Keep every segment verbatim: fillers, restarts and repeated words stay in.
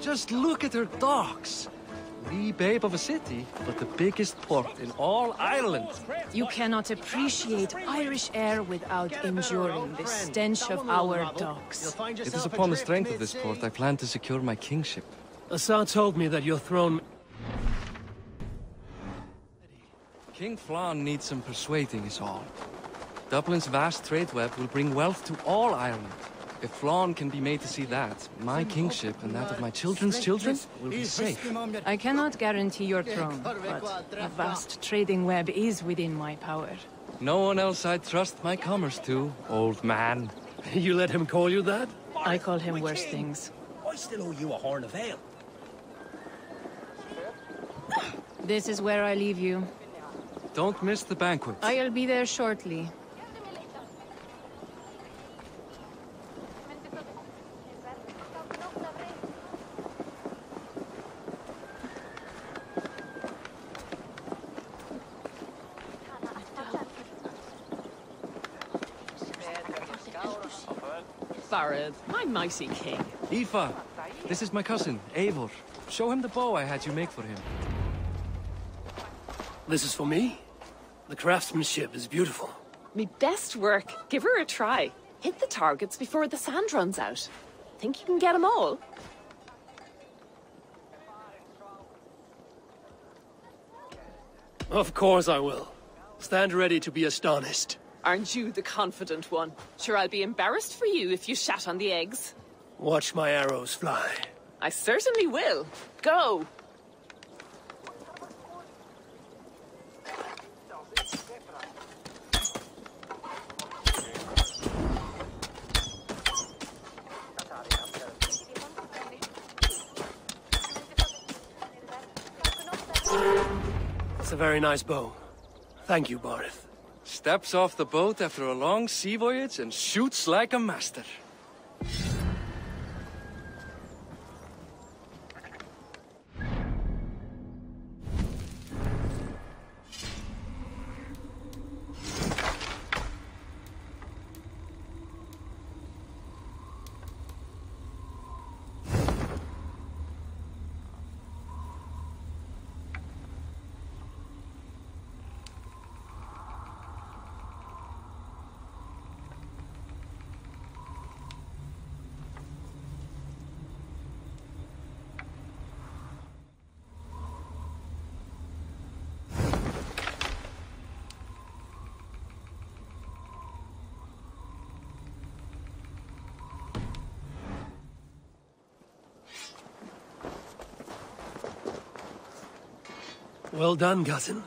Just look at her docks. Wee babe of a city, but the biggest port in all Ireland. You cannot appreciate Irish air without enduring the stench of our docks. It is upon the strength of this port I plan to secure my kingship. Azar told me that your throne... King Flann needs some persuading is all. Dublin's vast trade web will bring wealth to all Ireland. If Flann can be made to see that, my kingship and that of my children's children will be safe. I cannot guarantee your throne, but a vast trading web is within my power. No one else I trust my commerce to, old man. You let him call you that? I call him worse things. I still owe you a horn of ale. This is where I leave you. Don't miss the banquet. I'll be there shortly. Barith, my mighty king. Aoife, this is my cousin, Eivor. Show him the bow I had you make for him. This is for me? The craftsmanship is beautiful. Me best work. Give her a try. Hit the targets before the sand runs out. Think you can get them all? Of course I will. Stand ready to be astonished. Aren't you the confident one? Sure I'll be embarrassed for you if you shat on the eggs. Watch my arrows fly. I certainly will. Go! It's a very nice bow. Thank you, Barith. Steps off the boat after a long sea voyage and shoots like a master. Well done, Gatyn.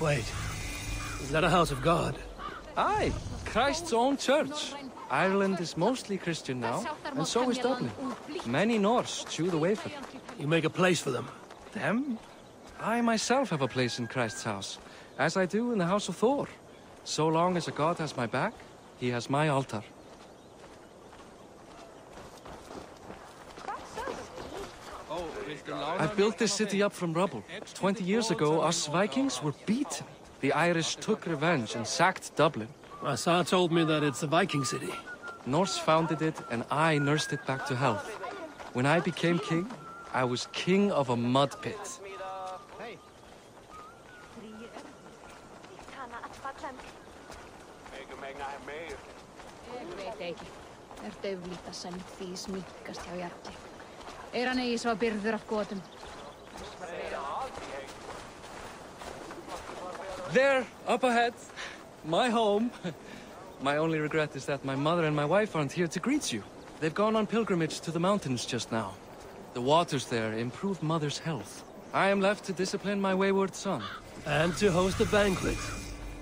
Wait, is that a house of God? Aye, Christ's own church. Ireland is mostly Christian now, and so is Dublin. Many Norse chew the wafer. You make a place for them? Them? I myself have a place in Christ's house, as I do in the house of Thor. So long as a god has my back, he has my altar. I built this city up from rubble. Twenty years ago, us Vikings were beaten. The Irish took revenge and sacked Dublin. Azar told me that it's a Viking city. Norse founded it, and I nursed it back to health. When I became king, I was king of a mud pit. Eiran ei isoa pirður af kootum. There, up ahead. My home. My only regret is that my mother and my wife aren't here to greet you. They've gone on pilgrimage to the mountains just now. The waters there improve mother's health. I am left to discipline my wayward son. And to host a banquet.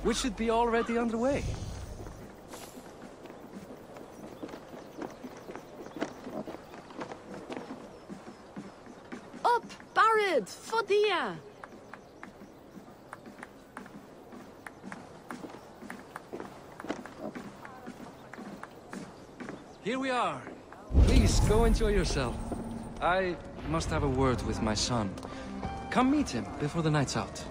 Which should be already underway. Fodia! Here we are. Please, go enjoy yourself. I must have a word with my son. Come meet him before the night's out.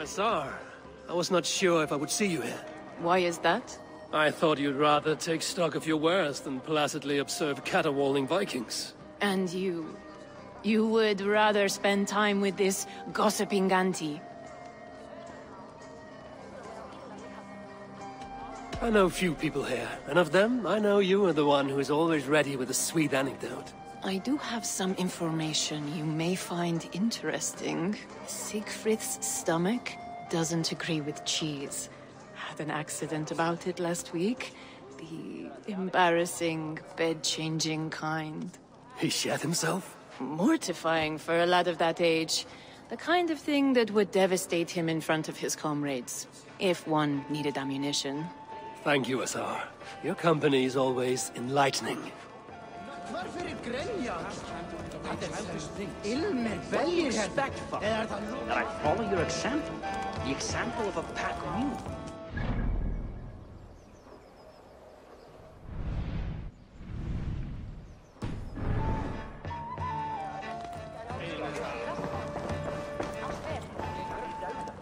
Azar, I was not sure if I would see you here. Why is that? I thought you'd rather take stock of your wares than placidly observe caterwauling Vikings. And you... you would rather spend time with this gossiping auntie? I know few people here, and of them, I know you are the one who is always ready with a sweet anecdote. I do have some information you may find interesting. Siegfried's stomach doesn't agree with cheese. Had an accident about it last week. The embarrassing, bed-changing kind. He shat himself? Mortifying for a lad of that age. The kind of thing that would devastate him in front of his comrades, if one needed ammunition. Thank you, Azar. Your company is always enlightening. Very respectful. And I follow your example. The example of a pack mule.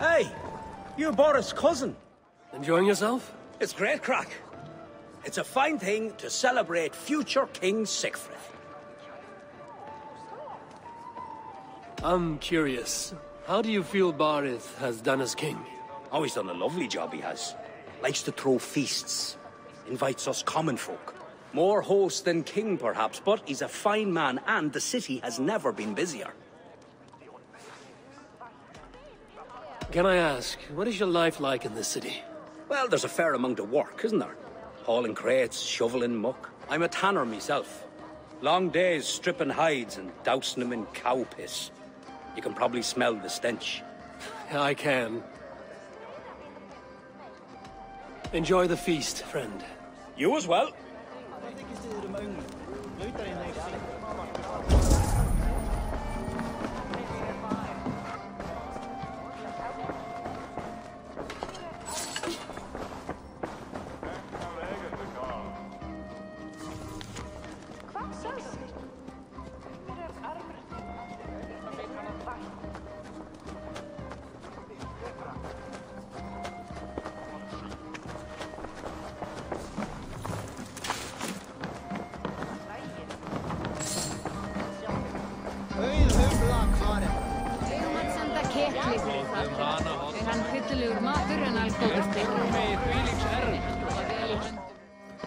Hey! You're Boris' cousin. Enjoying yourself? It's great crack. It's a fine thing to celebrate future King Siegfried. I'm curious. How do you feel Barith has done as king? Oh, he's done a lovely job, he has. Likes to throw feasts. Invites us common folk. More host than king, perhaps, but he's a fine man, and the city has never been busier. Can I ask, what is your life like in this city? Well, there's a fair amount of work, isn't there? Hauling crates, shoveling muck. I'm a tanner myself. Long days stripping hides and dousing them in cow piss. You can probably smell the stench. I can. Enjoy the feast, friend. You as well.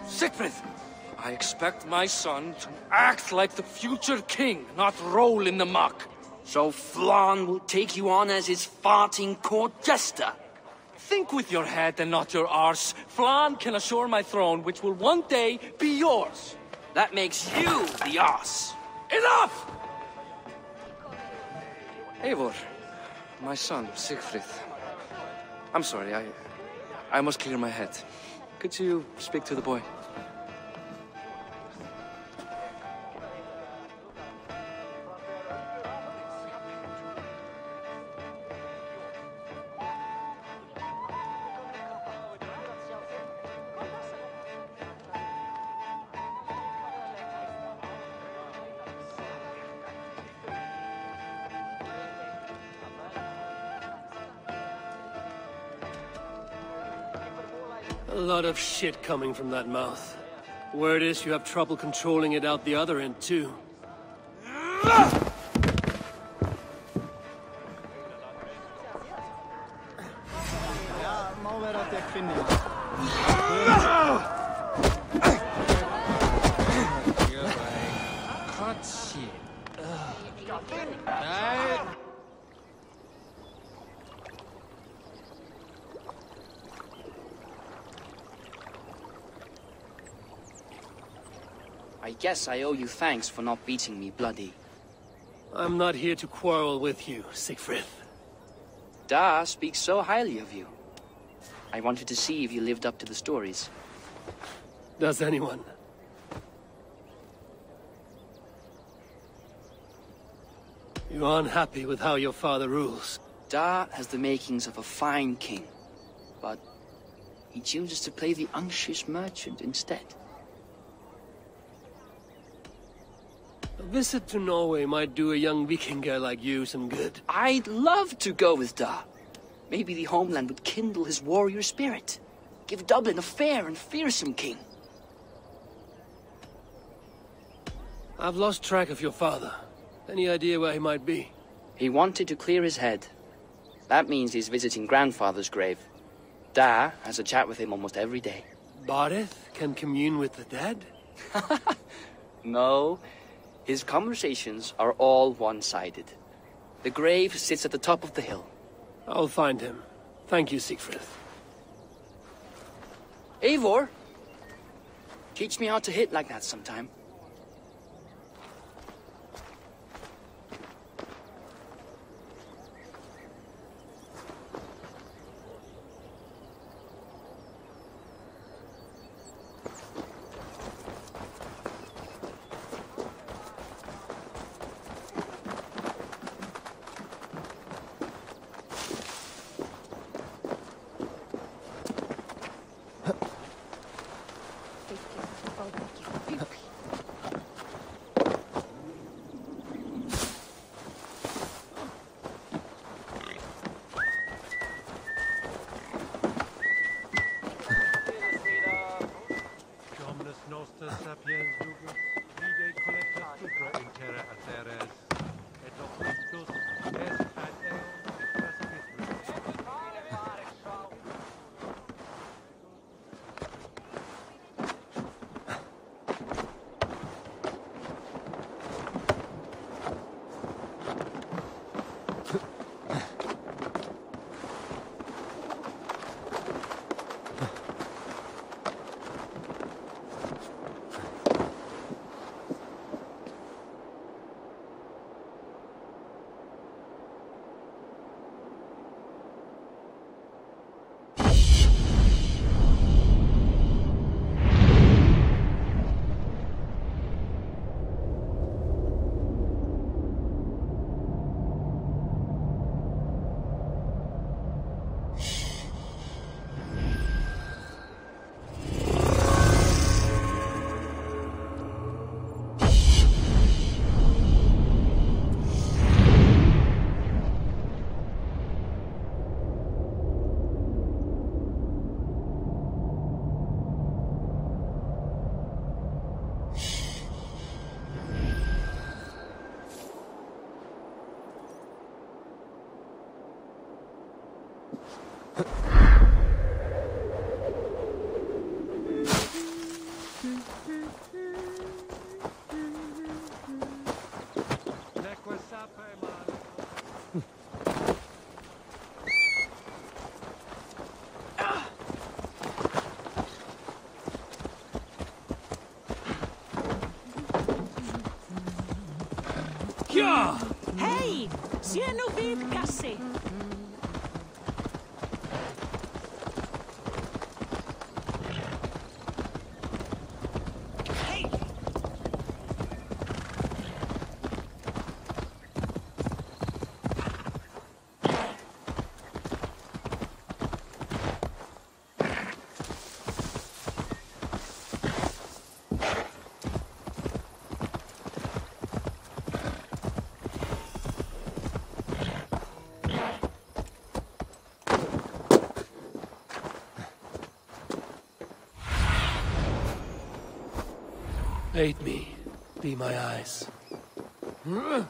Siegfried, I expect my son to act like the future king, not roll in the muck. So Flann will take you on as his farting court jester. Think with your head and not your arse. Flann can assure my throne, which will one day be yours. That makes you the arse. Enough! Eivor, my son, Siegfried. I'm sorry, I... I must clear my head. Could you speak to the boy? A lot of shit coming from that mouth. Word is you have trouble controlling it out the other end, too. I guess I owe you thanks for not beating me bloody. I'm not here to quarrel with you, Siegfried. Da speaks so highly of you. I wanted to see if you lived up to the stories. Does anyone? You aren't happy with how your father rules. Da has the makings of a fine king, but he chooses to play the unctuous merchant instead. A visit to Norway might do a young Viking girl like you some good. I'd love to go with Da. Maybe the homeland would kindle his warrior spirit. Give Dublin a fair and fearsome king. I've lost track of your father. Any idea where he might be? He wanted to clear his head. That means he's visiting grandfather's grave. Da has a chat with him almost every day. Barith can commune with the dead? No. His conversations are all one-sided. The grave sits at the top of the hill. I'll find him. Thank you, Siegfried. Eivor! Teach me how to hit like that sometime. Hey, siano vid kasse. Aid me, be my eyes. Huh?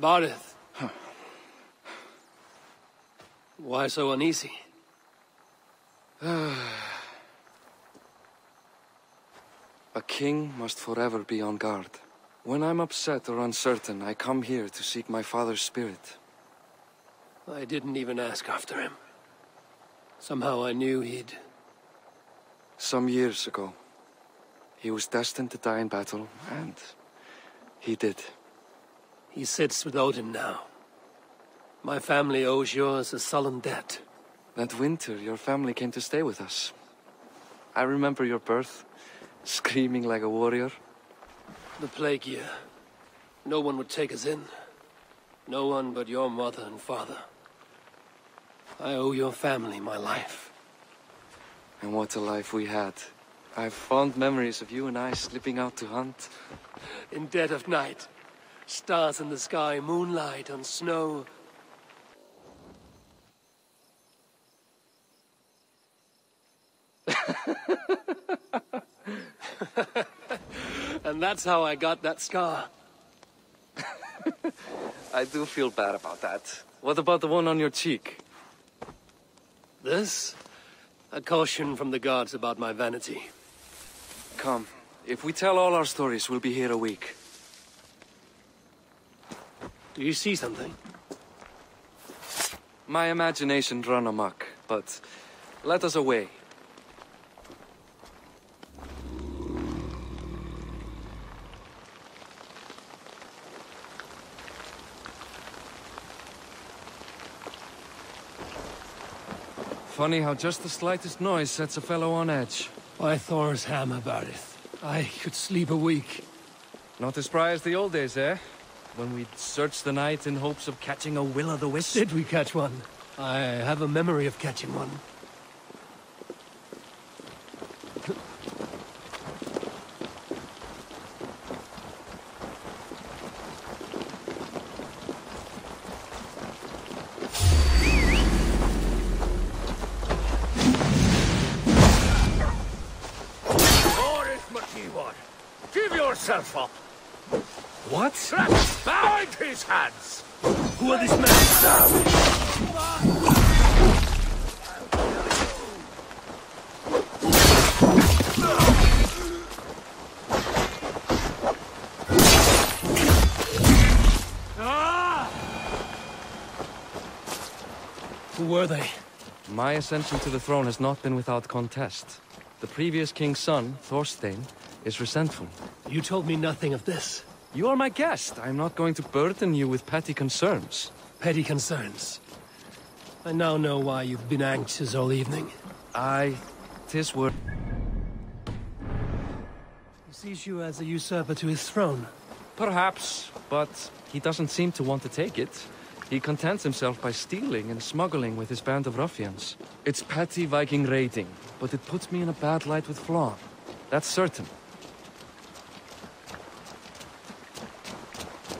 Barith. Why so uneasy? A king must forever be on guard. When I'm upset or uncertain, I come here to seek my father's spirit. I didn't even ask after him. Somehow I knew he'd... Some years ago, he was destined to die in battle, and he did. He sits with Odin now. My family owes yours a solemn debt. That winter, your family came to stay with us. I remember your birth, screaming like a warrior. The plague year. No one would take us in. No one but your mother and father. I owe your family my life. And what a life we had. I have fond memories of you and I slipping out to hunt. In dead of night. Stars in the sky, moonlight on snow. And that's how I got that scar. I do feel bad about that. What about the one on your cheek? This? A caution from the gods about my vanity. Come. If we tell all our stories, we'll be here a week. Do you see something? My imagination ran amok, but let us away. Funny how just the slightest noise sets a fellow on edge. By Thor's hammer, Barith. I could sleep a week. Not as spry as the old days, eh? When we'd search the night in hopes of catching a will-o'-the-wisp. Did we catch one? I have a memory of catching one. Up. What? Bind his hands! Who are these men? Who were they? My ascension to the throne has not been without contest. The previous king's son, Thorstein, is resentful. You told me nothing of this. You are my guest. I'm not going to burden you with petty concerns. Petty concerns? I now know why you've been anxious all evening. I... tis word... He sees you as a usurper to his throne. Perhaps, but he doesn't seem to want to take it. He contents himself by stealing and smuggling with his band of ruffians. It's petty Viking raiding, but it puts me in a bad light with Flann. That's certain.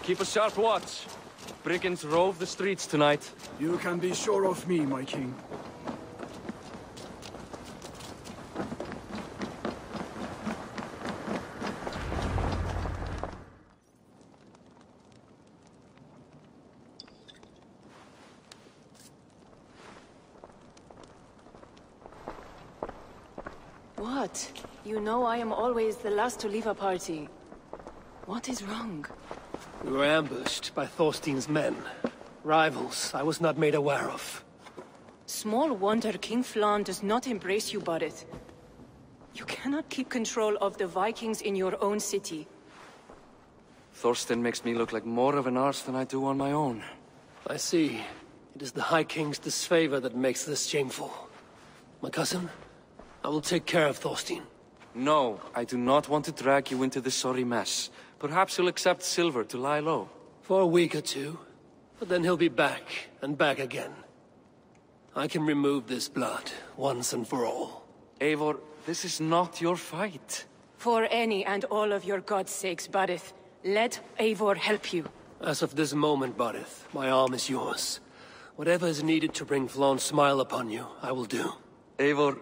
Keep a sharp watch. Brigands rove the streets tonight. You can be sure of me, my king. What? You know I am always the last to leave a party. What is wrong? We were ambushed by Thorstein's men. Rivals I was not made aware of. Small wonder King Flann does not embrace you, Barith. You cannot keep control of the Vikings in your own city. Thorstein makes me look like more of an arse than I do on my own. I see. It is the High King's disfavor that makes this shameful. My cousin, I will take care of Thorstein. No, I do not want to drag you into this sorry mess. Perhaps he'll accept silver to lie low. For a week or two, but then he'll be back, and back again. I can remove this blood, once and for all. Eivor, this is not your fight. For any and all of your gods' sakes, Barith, let Eivor help you. As of this moment, Barith, my arm is yours. Whatever is needed to bring Flann's smile upon you, I will do. Eivor,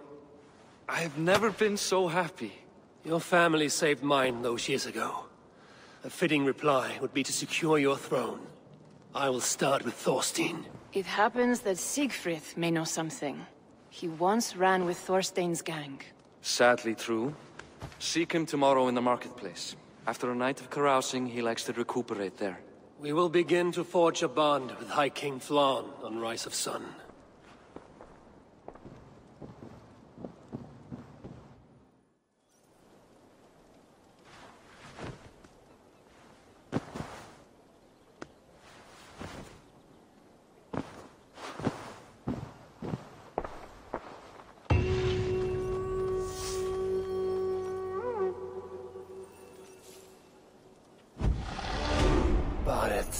I have never been so happy. Your family saved mine those years ago. A fitting reply would be to secure your throne. I will start with Thorstein. It happens that Siegfried may know something. He once ran with Thorstein's gang. Sadly true. Seek him tomorrow in the marketplace. After a night of carousing, he likes to recuperate there. We will begin to forge a bond with High King Flann on Rise of Sun.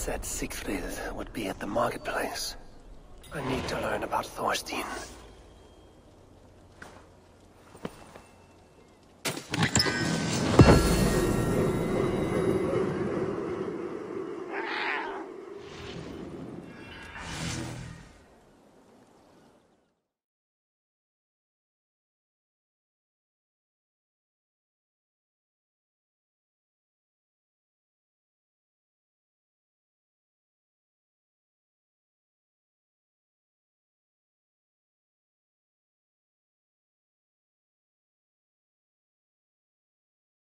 said Siegfried would be at the marketplace. I need to learn about Thorstein.